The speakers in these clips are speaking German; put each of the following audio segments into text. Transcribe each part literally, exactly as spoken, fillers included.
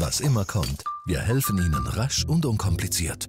Was immer kommt, wir helfen Ihnen rasch und unkompliziert.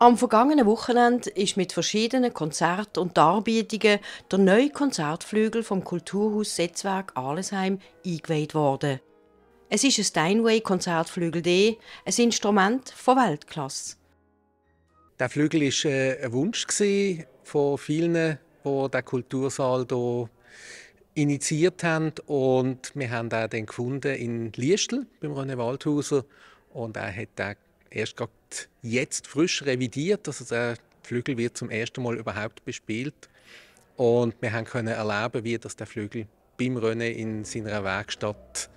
Am vergangenen Wochenende ist mit verschiedenen Konzerten und Darbietungen der neue Konzertflügel vom Kulturhaus Setzwerk Arlesheim eingeweiht worden. Es ist ein Steinway Konzertflügel D, ein Instrument von Weltklasse. Der Flügel war ein Wunsch von vielen, die den Kultursaal hier initiiert haben. Und wir haben ihn gefunden in Liestel beim René Waldhauser, und er hat den erst gerade jetzt frisch revidiert, also der Flügel wird zum ersten Mal überhaupt bespielt, und wir können erleben, wie das der Flügel beim René in seiner Werkstatt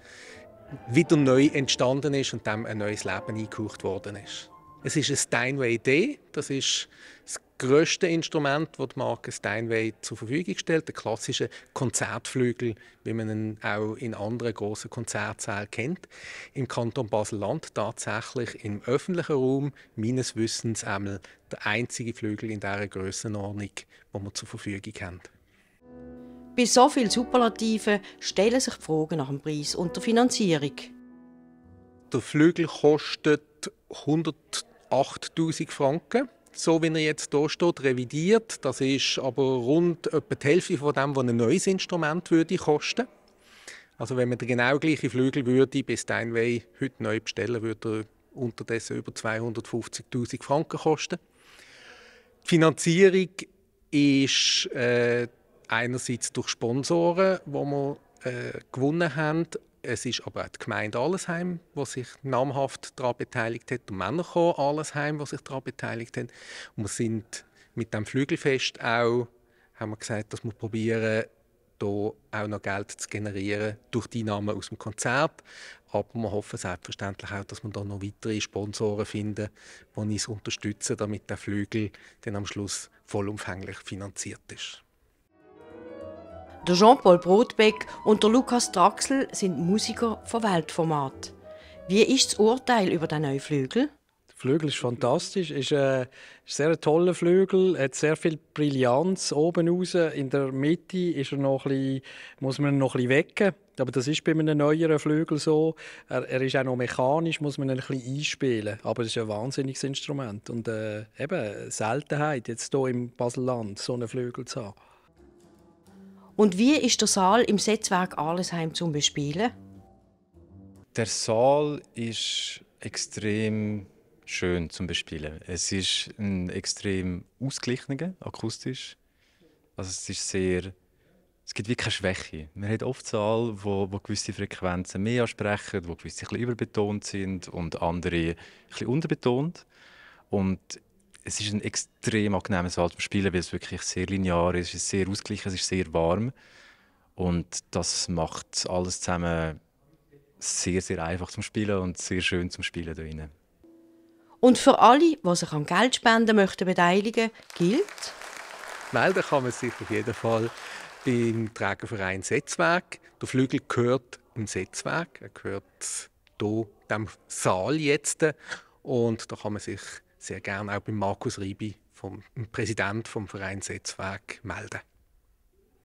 wieder neu entstanden ist und dem ein neues Leben eingehaucht worden ist. Es ist ein Steinway D, das ist das grösste Instrument, das die Marke Steinway zur Verfügung stellt, der klassische Konzertflügel, wie man ihn auch in anderen grossen Konzertsälen kennt. Im Kanton Basel-Land tatsächlich im öffentlichen Raum, meines Wissens einmal der einzige Flügel in dieser Grössenordnung, den wir zur Verfügung haben. Bei so vielen Superlativen stellen sich die Fragen nach dem Preis und der Finanzierung. Der Flügel kostet hundertachttausend Franken, so wie er jetzt hier steht, revidiert. Das ist aber rund etwa die Hälfte von dem, was ein neues Instrument würde kosten. Also wenn man den genau gleichen Flügel würde bei Steinway heute neu bestellen, würde er unterdessen über zweihundertfünfzigtausend Franken kosten. Die Finanzierung ist äh, einerseits durch Sponsoren, die wir äh, gewonnen haben. Es ist aber auch die Gemeinde Arlesheim, die sich namhaft daran beteiligt hat, und Männerchor Arlesheim, die sich daran beteiligt hat. Und wir sind mit dem Flügelfest auch, haben wir gesagt, dass wir probieren, hier auch noch Geld zu generieren durch die Einnahmen aus dem Konzert. Aber wir hoffen selbstverständlich auch, dass wir da noch weitere Sponsoren finden, die uns unterstützen, damit der Flügel dann am Schluss vollumfänglich finanziert ist. Der Jean-Paul Brotbeck und der Lukas Draxel sind Musiker von Weltformat. Wie ist das Urteil über den neuen Flügel? Der Flügel ist fantastisch, ist ein sehr toller Flügel, hat sehr viel Brillanz oben raus. In der Mitte ist er noch ein bisschen, muss man ihn noch ein bisschen wecken. Aber das ist bei einem neueren Flügel so. Er, er ist auch noch mechanisch, muss man ihn ein bisschen einspielen. Aber es ist ein wahnsinniges Instrument. Und äh, eben Seltenheit, jetzt hier im Basel-Land so einen Flügel zu haben. Und wie ist der Saal im Setzwerk Arlesheim zum Bespielen? Der Saal ist extrem schön zum Bespielen. Es ist ein extrem ausgeglichener, akustisch. Also es ist sehr, es gibt wie keine Schwäche. Man hat oft Saal, wo, wo gewisse Frequenzen mehr ansprechen, wo gewisse ein bisschen überbetont sind und andere ein bisschen unterbetont. Und es ist ein extrem angenehmes Saal zum Spielen, weil es wirklich sehr linear ist, es ist sehr ausgeglichen, es ist sehr warm. Und das macht alles zusammen sehr, sehr einfach zum Spielen und sehr schön zum Spielen da drin. Und für alle, die sich am Geldspenden möchten beteiligen, gilt? Melden kann man sich auf jeden Fall beim Trägerverein Setzwerk. Der Flügel gehört im Setzwerk, er gehört hier dem Saal jetzt. Und da kann man sich sehr gerne auch bei Markus Riebi, vom Präsident vom Verein Setzwerk, melden.